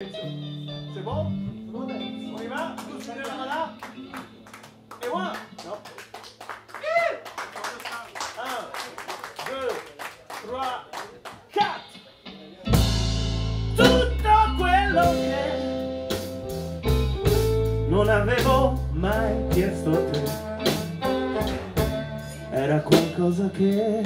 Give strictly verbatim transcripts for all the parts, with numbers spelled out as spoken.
C'est bon? C'est bon? On y va? Tous, allez, on là? Et moi? Non. un, deux, trois, quatre. Tutto quello che non avevo mai chiesto a te era qualcosa che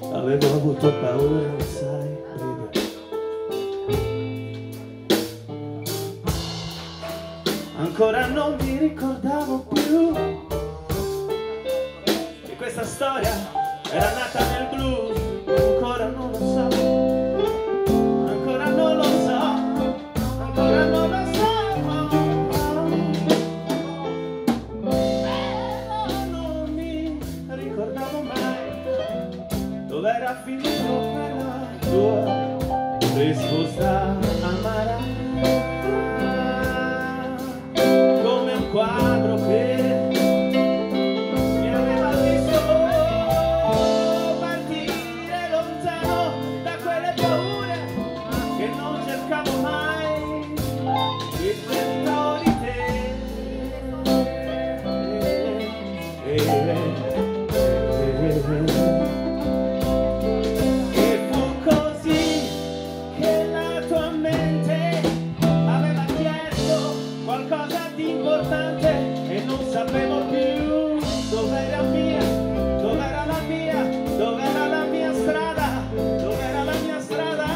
avevo avuto paura, sai, prima. Ancora non mi ricordavo più che questa storia era nata nel blu. Ancora non lo so, ancora non lo so, ancora non lo so. Però non mi ricordavo mai dov'era finito quella tua risposta amara. Quadro che mi aveva visto partire lontano da quelle paure che non cercavo mai, e cercavo di te, e fu così che la tua mente aveva chiesto qualcosa di importante e non sapevo più dov'era mia, dov'era la mia, dov'era la mia strada, dov'era la mia strada.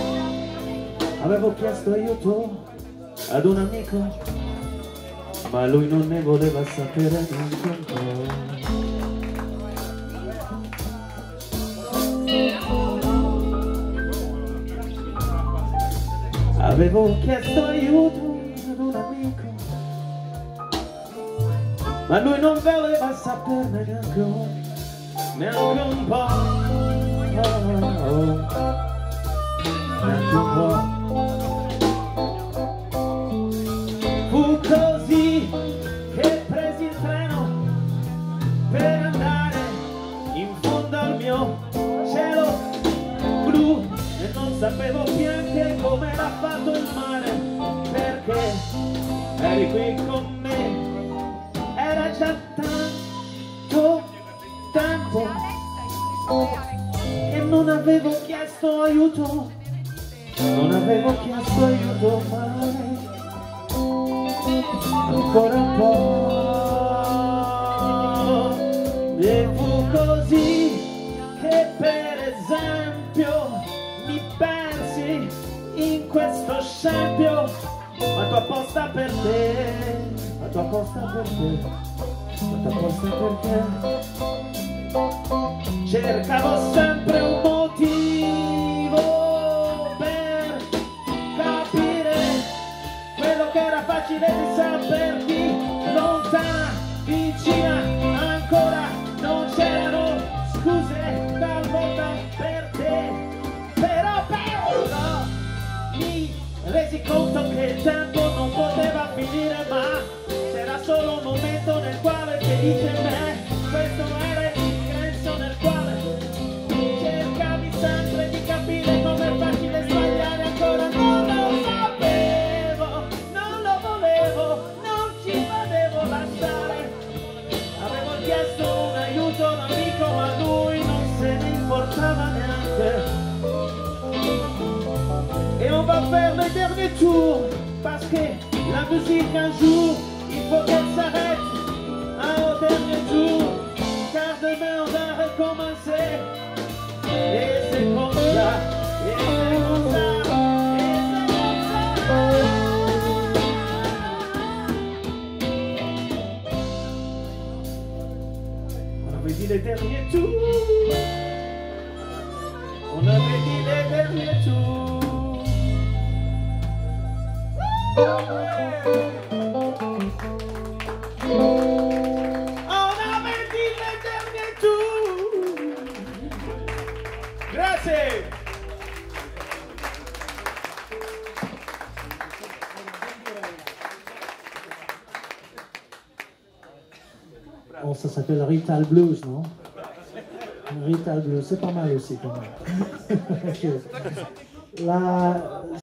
Avevo chiesto aiuto ad un amico, ma lui non ne voleva sapere niente. Avevo chiesto aiuto ad un amico, ma lui non voleva saperne neanche un, neanche un po', neanche un po'. Così che presi il treno per andare in fondo al mio cielo blu, e non sapevo più neanche come era fatto il mare, perché eri qui con me. Era già tanto tempo che non avevo chiesto aiuto, non avevo chiesto aiuto mai. Ancora un po', e fu così che per esempio mi persi in questo scempio, ma tu apposta per te, ma tu apposta per te, ma tu apposta per te. Cercavo sempre un motivo facile di saperti lontana, vicina, ancora non c'erano scuse talvolta per te, però però mi resi conto che il tempo non poteva finire, ma c'era solo un momento nel quale felice me, questo era il silenzio nel quale cercavi sempre di capire com'è facile sbagliare ancora no. Et on va faire le dernier tour, parce que la musique un jour, il faut qu'elle s'arrête au dernier tour, car demain on va recommencer. Et c'est comme ça, et c'est comme ça. On avait dit le dernier tour, on avait dit le dernier tour. Bon, ça s'appelle Rital Blues, non? Rital Blues, c'est pas mal aussi quand même. La...